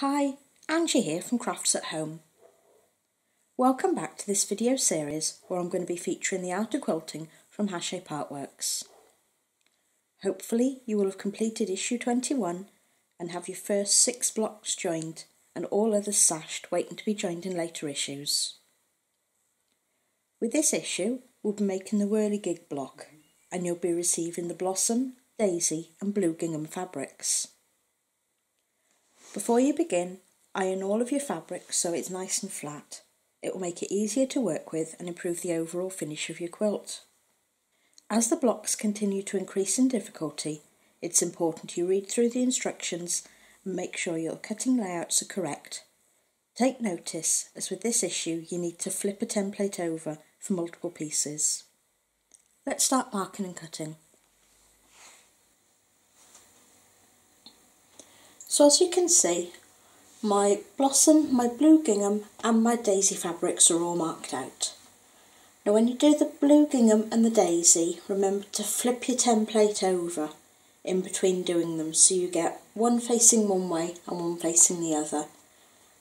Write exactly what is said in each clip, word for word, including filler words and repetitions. Hi, Angie here from Crafts at Home. Welcome back to this video series where I'm going to be featuring the outer quilting from Hachette Partworks. Hopefully you will have completed issue twenty-one and have your first six blocks joined and all others sashed waiting to be joined in later issues. With this issue we'll be making the Whirligig block and you'll be receiving the Blossom, Daisy and Blue Gingham fabrics. Before you begin, iron all of your fabric so it's nice and flat. It will make it easier to work with and improve the overall finish of your quilt. As the blocks continue to increase in difficulty, it's important you read through the instructions and make sure your cutting layouts are correct. Take notice, as with this issue you need to flip a template over for multiple pieces. Let's start marking and cutting. So as you can see, my Blossom, my Blue Gingham and my Daisy fabrics are all marked out. Now when you do the Blue Gingham and the Daisy, remember to flip your template over in between doing them so you get one facing one way and one facing the other.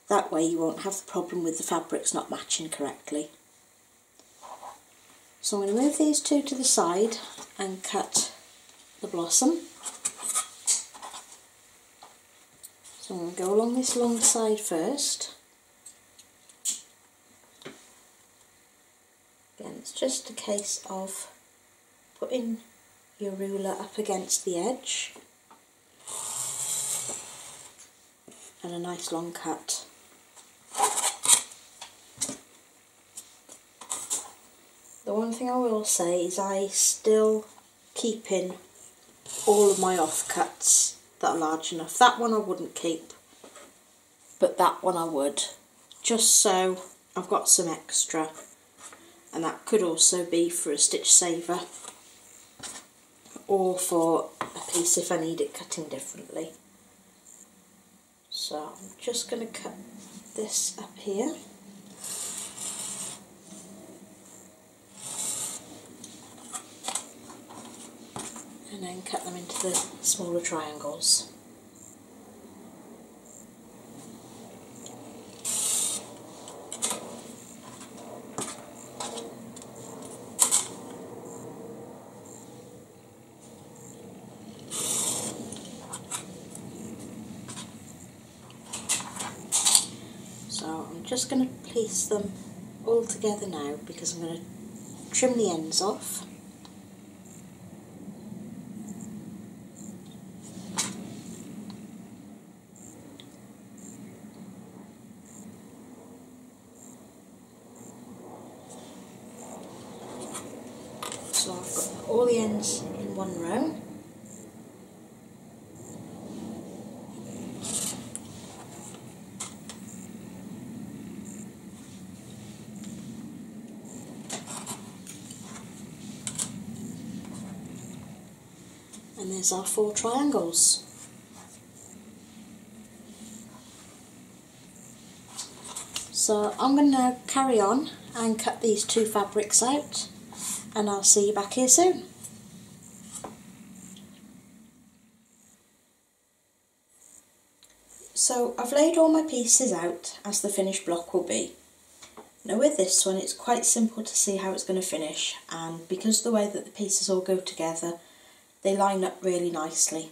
That way you won't have the problem with the fabrics not matching correctly. So I'm going to move these two to the side and cut the Blossom. So I'm going to go along this long side first. Again, it's just a case of putting your ruler up against the edge and a nice long cut. The one thing I will say is I still keep in all of my off cuts that are large enough. That one I wouldn't keep, but that one I would, just so I've got some extra, and that could also be for a stitch saver or for a piece if I need it cutting differently. So I'm just going to cut this up here. And then cut them into the smaller triangles. So I'm just going to place them all together now because I'm going to trim the ends off. So I've got all the ends in one row. And there's our four triangles. So I'm going to carry on and cut these two fabrics out. And I'll see you back here soon. So I've laid all my pieces out as the finished block will be. Now with this one it's quite simple to see how it's going to finish, and because of the way that the pieces all go together they line up really nicely.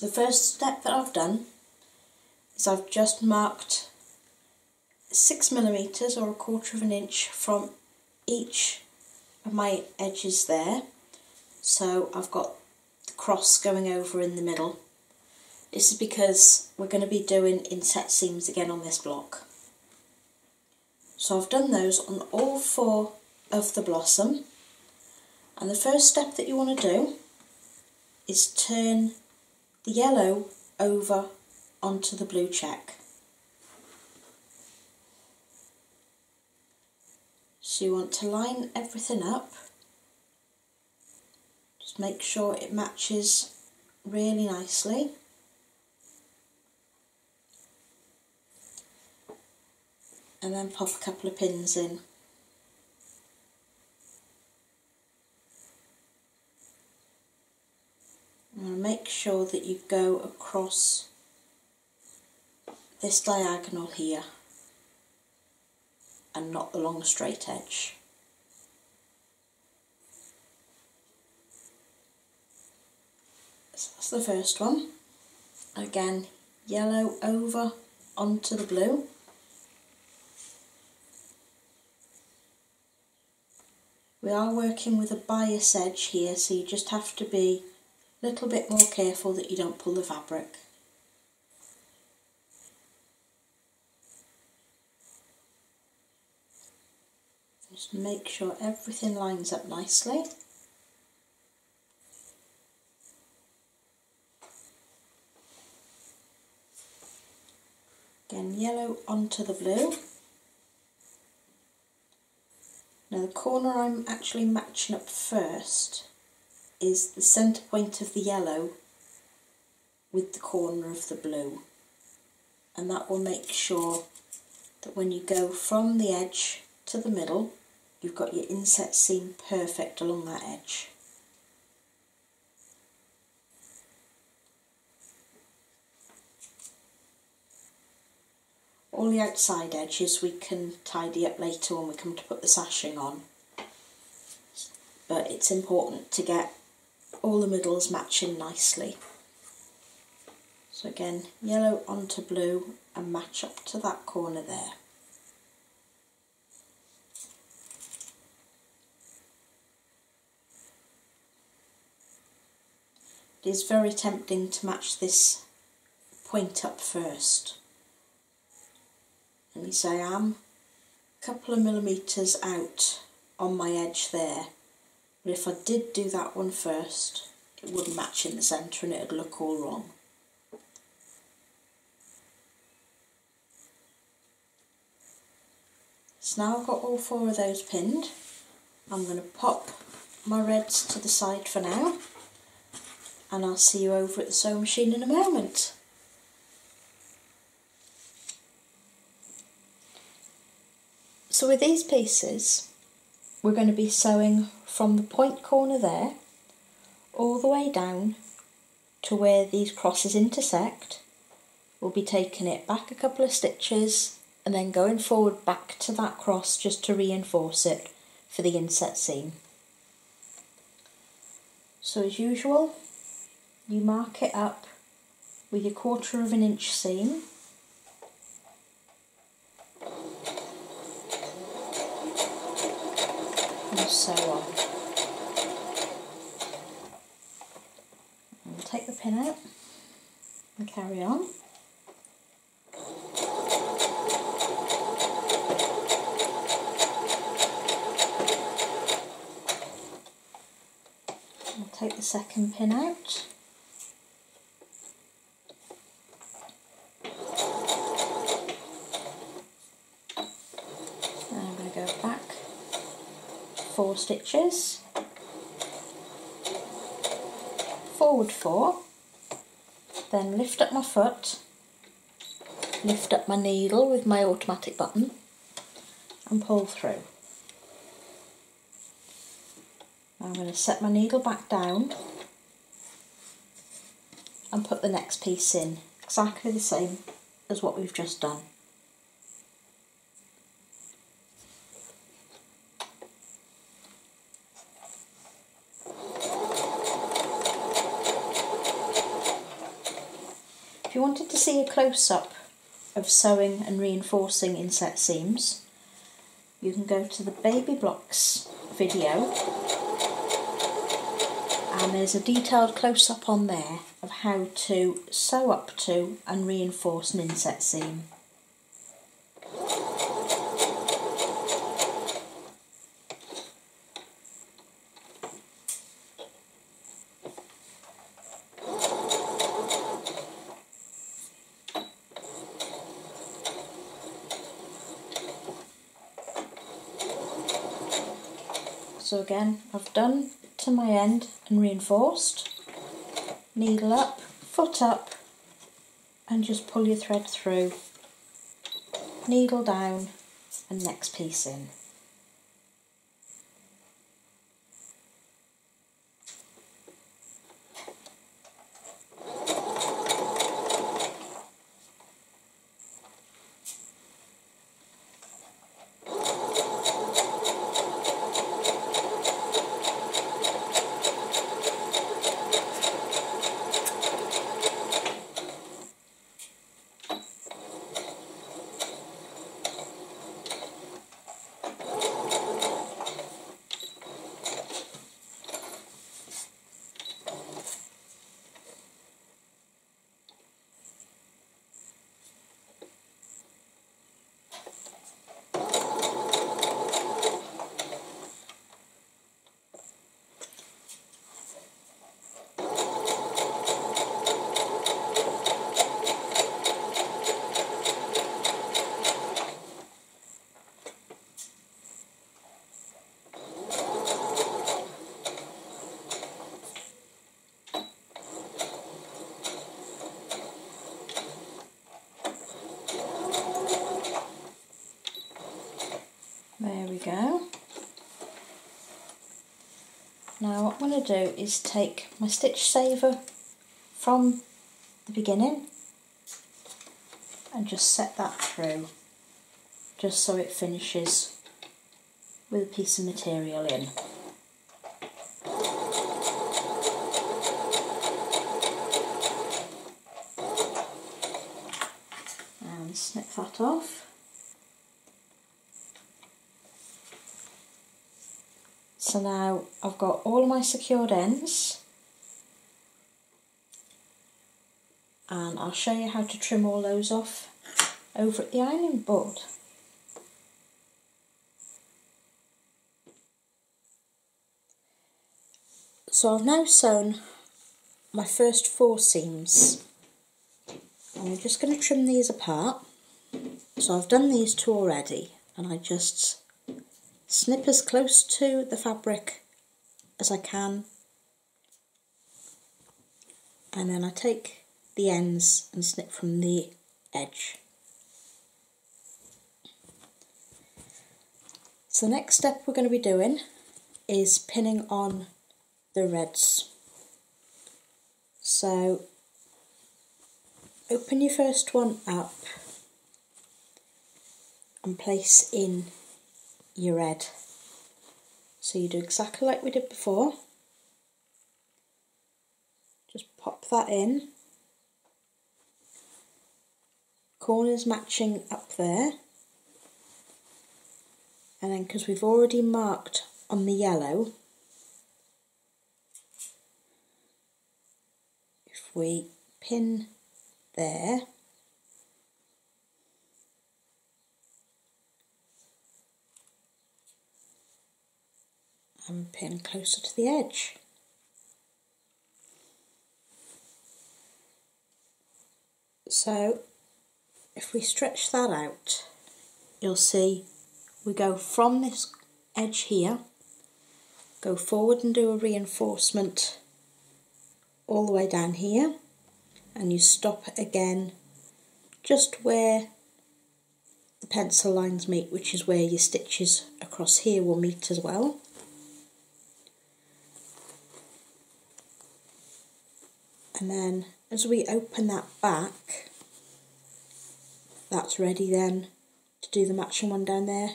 The first step that I've done is I've just marked six millimetres or a quarter of an inch from each of my edges there, so I've got the cross going over in the middle. This is because we're going to be doing inset seams again on this block. So I've done those on all four of the Blossom, and the first step that you want to do is turn the yellow over onto the blue check. So you want to line everything up, just make sure it matches really nicely. And then pop a couple of pins in. And make sure that you go across this diagonal here and not the long straight edge. So that's the first one. Again, yellow over onto the blue. We are working with a bias edge here, so you just have to be a little bit more careful that you don't pull the fabric. Just make sure everything lines up nicely. Again, yellow onto the blue. Now the corner I'm actually matching up first is the centre point of the yellow with the corner of the blue, and that will make sure that when you go from the edge to the middle you've got your inset seam perfect along that edge. All the outside edges we can tidy up later when we come to put the sashing on, but it's important to get all the middles matching nicely. So again, yellow onto blue and match up to that corner there. It is very tempting to match this point up first. Let me say I'm a couple of millimetres out on my edge there, but if I did do that one first it wouldn't match in the centre and it would look all wrong. So now I've got all four of those pinned. I'm going to pop my reds to the side for now, and I'll see you over at the sewing machine in a moment. So with these pieces we're going to be sewing from the point corner there all the way down to where these crosses intersect. We'll be taking it back a couple of stitches and then going forward back to that cross just to reinforce it for the inset seam. So as usual, you mark it up with your quarter of an inch seam. And so on. And take the pin out and carry on. And take the second pin out. Four stitches, forward four, then lift up my foot, lift up my needle with my automatic button and pull through. I'm going to set my needle back down and put the next piece in, exactly the same as what we've just done. If you wanted to see a close-up of sewing and reinforcing inset seams, you can go to the Baby Blocks video and there's a detailed close-up on there of how to sew up to and reinforce an inset seam. So again, I've done to my end and reinforced, needle up, foot up, and just pull your thread through, needle down, and next piece in. go. Now what I'm going to do is take my stitch saver from the beginning and just set that through, just so it finishes with a piece of material in. And snip that off. So now I've got all my secured ends, and I'll show you how to trim all those off over at the ironing board. So I've now sewn my first four seams, and I'm just going to trim these apart. So I've done these two already, and I just snip as close to the fabric as I can, and then I take the ends and snip from the edge. So the next step we're going to be doing is pinning on the reds. So open your first one up and place in your red. So you do exactly like we did before. Just pop that in. Corners matching up there, and then because we've already marked on the yellow, if we pin there, and pin closer to the edge. So if we stretch that out, you'll see we go from this edge here, go forward and do a reinforcement all the way down here, and you stop again just where the pencil lines meet, which is where your stitches across here will meet as well. And then as we open that back, that's ready then to do the matching one down there,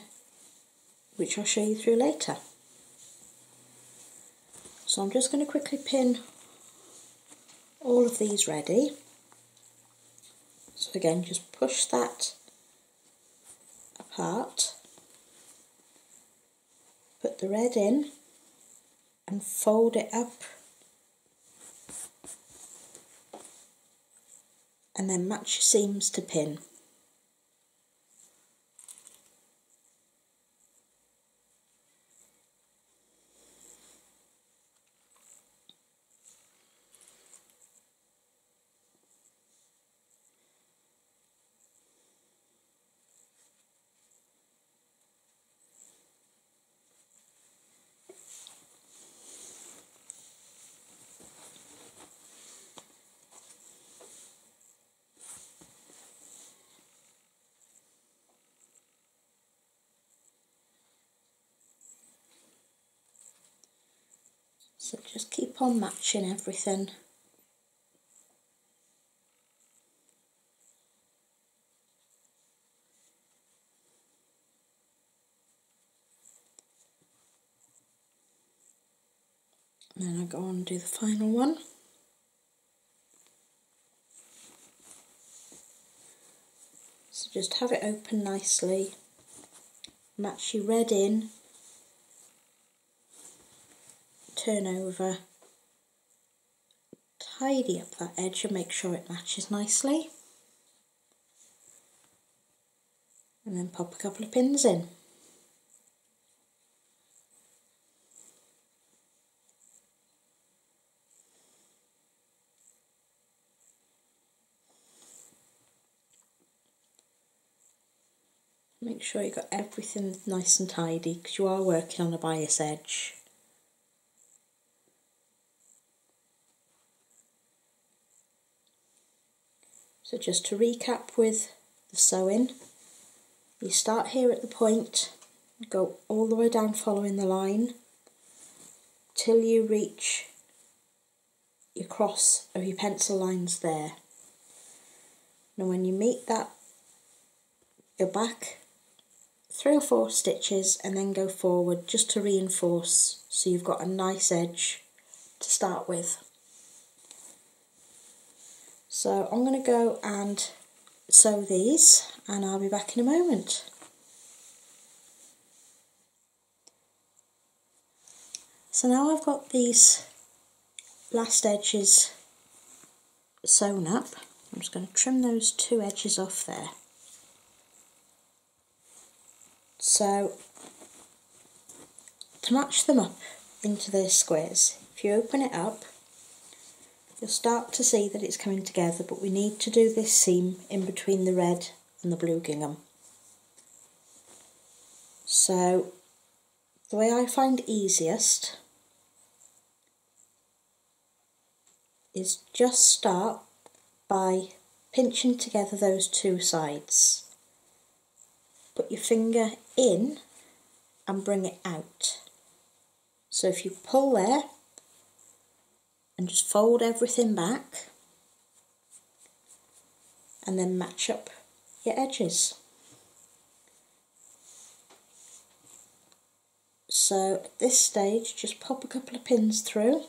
which I'll show you through later. So I'm just going to quickly pin all of these ready. So again, just push that apart, put the red in and fold it up, and then match your seams to pin. So just keep on matching everything. And then I go on and do the final one. So just have it open nicely, match your red in, turn over, tidy up that edge and make sure it matches nicely, and then pop a couple of pins in. Make sure you've got everything nice and tidy because you are working on a bias edge. So just to recap with the sewing, you start here at the point go all the way down following the line till you reach your cross of your pencil lines there. Now when you meet that, go back three or four stitches and then go forward just to reinforce so you've got a nice edge to start with. So I'm going to go and sew these and I'll be back in a moment. So now I've got these last edges sewn up. I'm just going to trim those two edges off there. So to match them up into their squares, if you open it up you'll start to see that it's coming together, but we need to do this seam in between the red and the blue gingham. So the way I find easiest is just start by pinching together those two sides. Put your finger in and bring it out. So if you pull there and just fold everything back and then match up your edges. So at this stage just pop a couple of pins through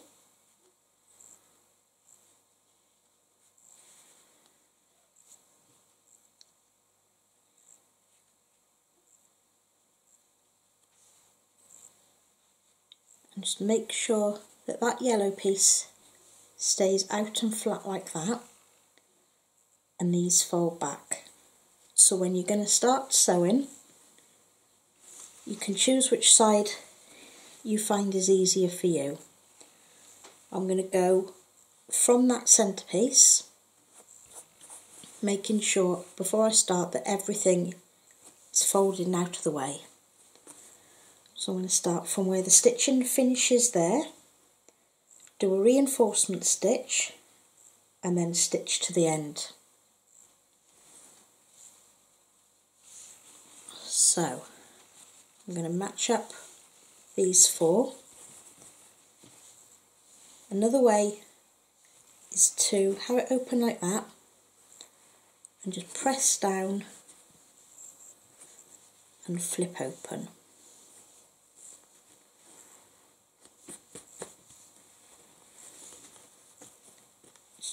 and just make sure that that yellow piece stays out and flat like that, and these fold back. So when you're going to start sewing, you can choose which side you find is easier for you. I'm going to go from that centre piece, making sure before I start that everything is folded out of the way. So I'm going to start from where the stitching finishes there, do a reinforcement stitch and then stitch to the end. So I'm going to match up these four. Another way is to have it open like that and just press down and flip open.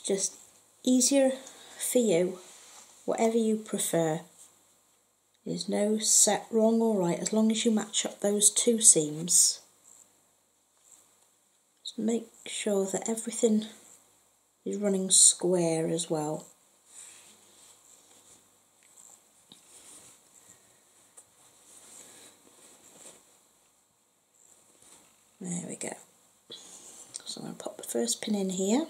It's just easier for you, whatever you prefer. There's no set wrong or right, as long as you match up those two seams. Just make sure that everything is running square as well. There we go. So I'm going to pop the first pin in here.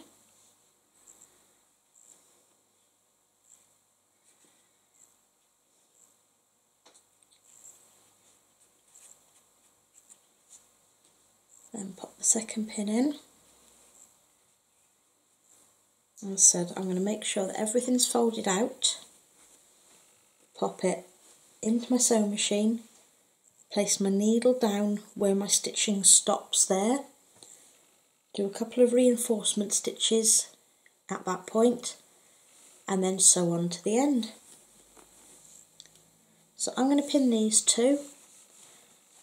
Then pop the second pin in. As I said, I'm going to make sure that everything's folded out, pop it into my sewing machine, place my needle down where my stitching stops there, do a couple of reinforcement stitches at that point and then sew on to the end. So I'm going to pin these two.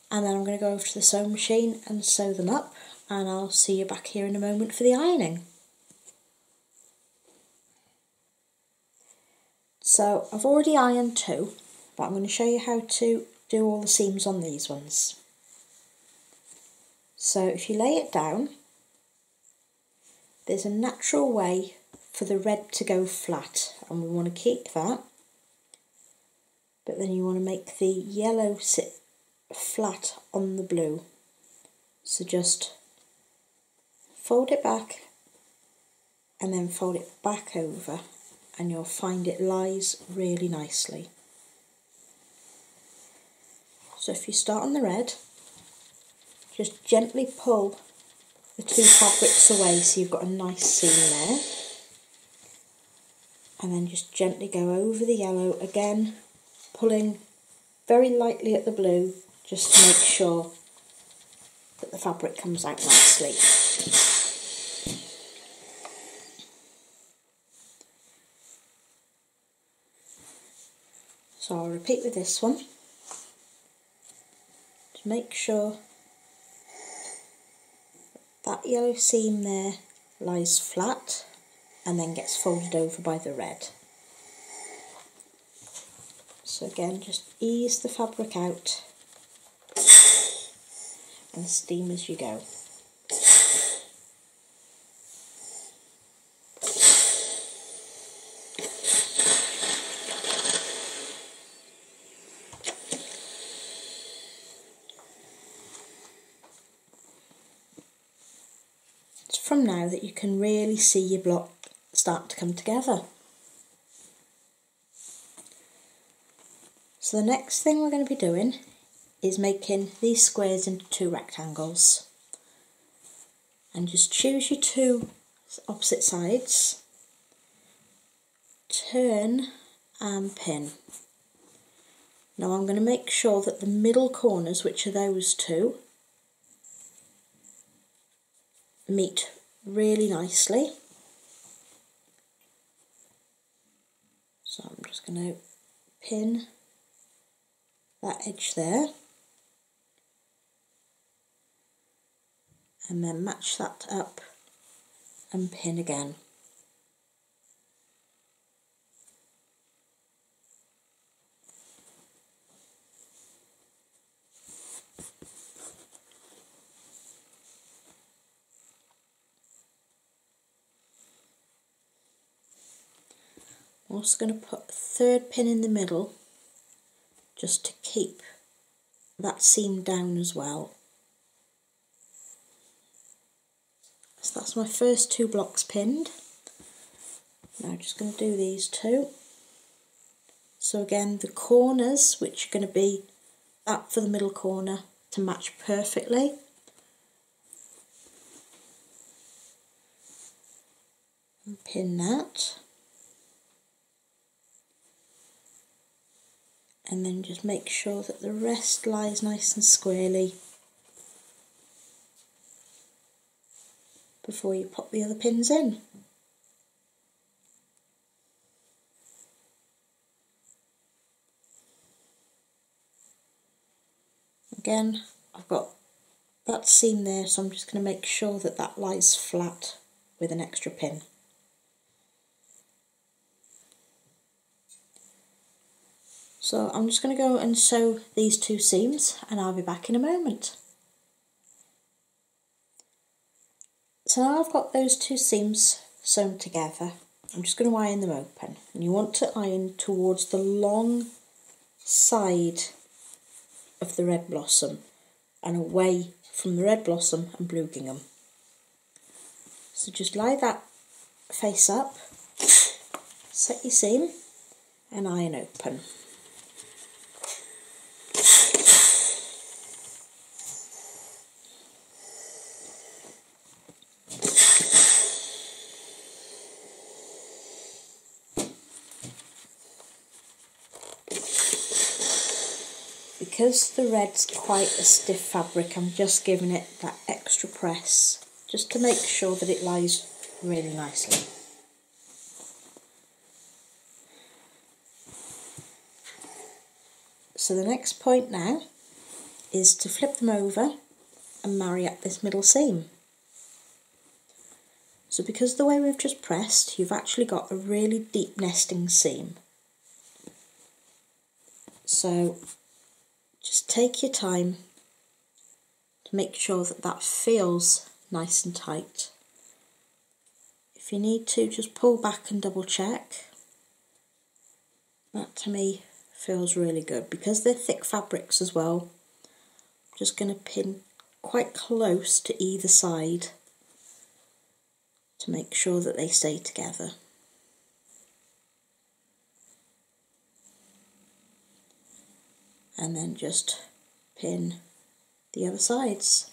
And then I'm going to go over to the sewing machine and sew them up, and I'll see you back here in a moment for the ironing. So I've already ironed two, but I'm going to show you how to do all the seams on these ones. So if you lay it down, there's a natural way for the red to go flat, and we want to keep that, but then you want to make the yellow sit flat on the blue. So just fold it back and then fold it back over and you'll find it lies really nicely. So if you start on the red, just gently pull the two fabrics away so you've got a nice seam there, and then just gently go over the yellow again, pulling very lightly at the blue just to make sure that the fabric comes out nicely. So I'll repeat with this one to make sure that yellow seam there lies flat and then gets folded over by the red. So again, just ease the fabric out and steam as you go. It's from now that you can really see your block start to come together. So the next thing we're going to be doing is making these squares into two rectangles, and just choose your two opposite sides, turn and pin. Now I'm going to make sure that the middle corners, which are those two, meet really nicely. So I'm just going to pin that edge there and then match that up and pin again. I'm also going to put a third pin in the middle just to keep that seam down as well. So that's my first two blocks pinned. Now I'm just going to do these two. So again, the corners, which are going to be up for the middle corner, to match perfectly. And pin that. And then just make sure that the rest lies nice and squarely before you pop the other pins in. Again, I've got that seam there, so I'm just going to make sure that that lies flat with an extra pin. So I'm just going to go and sew these two seams and I'll be back in a moment. So now I've got those two seams sewn together, I'm just going to iron them open. And you want to iron towards the long side of the red blossom and away from the red blossom and blue gingham. So just lie that face up, set your seam and iron open. Because the red's quite a stiff fabric, I'm just giving it that extra press just to make sure that it lies really nicely. So the next point now is to flip them over and marry up this middle seam. So because of the way we've just pressed, you've actually got a really deep nesting seam. So just take your time to make sure that that feels nice and tight. If you need to, just pull back and double check. That to me feels really good. Because they're thick fabrics as well, I'm just going to pin quite close to either side to make sure that they stay together. And then just pin the other sides.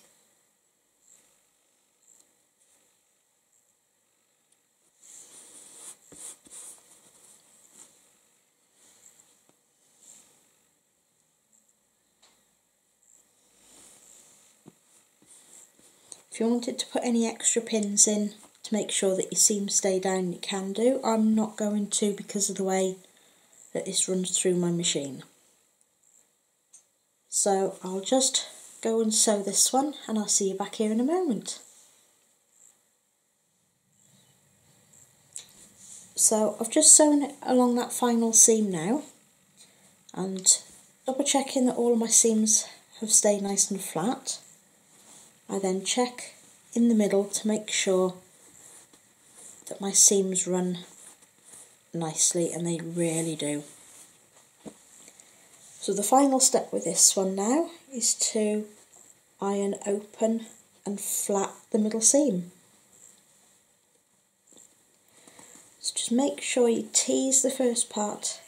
If you wanted to put any extra pins in to make sure that your seams stay down, you can do. I'm not going to because of the way that this runs through my machine. So I'll just go and sew this one and I'll see you back here in a moment. So I've just sewn it along that final seam now, and double checking that all of my seams have stayed nice and flat. I then check in the middle to make sure that my seams run nicely, and they really do. So the final step with this one now is to iron open and flat the middle seam. So just make sure you tease the first part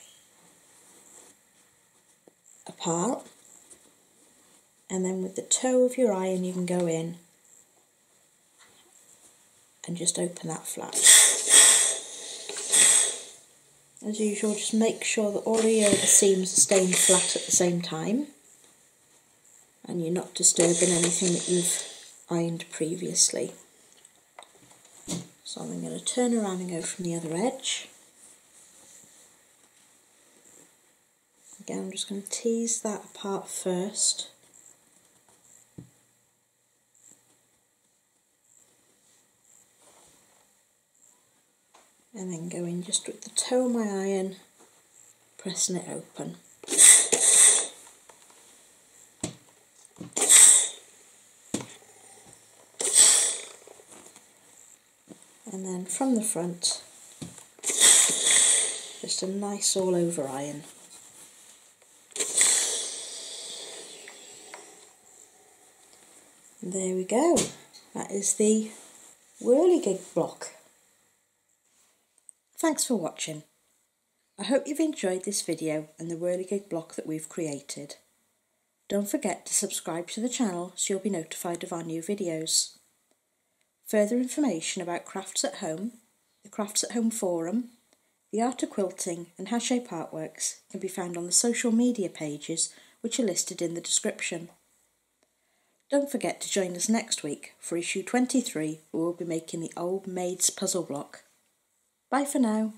apart, and then with the toe of your iron you can go in and just open that flat. As usual, just make sure that all of your other seams are staying flat at the same time and you're not disturbing anything that you've ironed previously. So I'm going to turn around and go from the other edge. Again, I'm just going to tease that apart first. And then go in just with the toe of my iron, pressing it open. And then from the front, just a nice all-over iron. And there we go. That is the Whirligig block. Thanks for watching. I hope you've enjoyed this video and the Whirligig block that we've created. Don't forget to subscribe to the channel so you'll be notified of our new videos. Further information about Crafts at Home, the Crafts at Home forum, the Art of Quilting and Hachette Partworks can be found on the social media pages which are listed in the description. Don't forget to join us next week for issue twenty-three, where we'll be making the Old Maid's Puzzle block. Bye for now.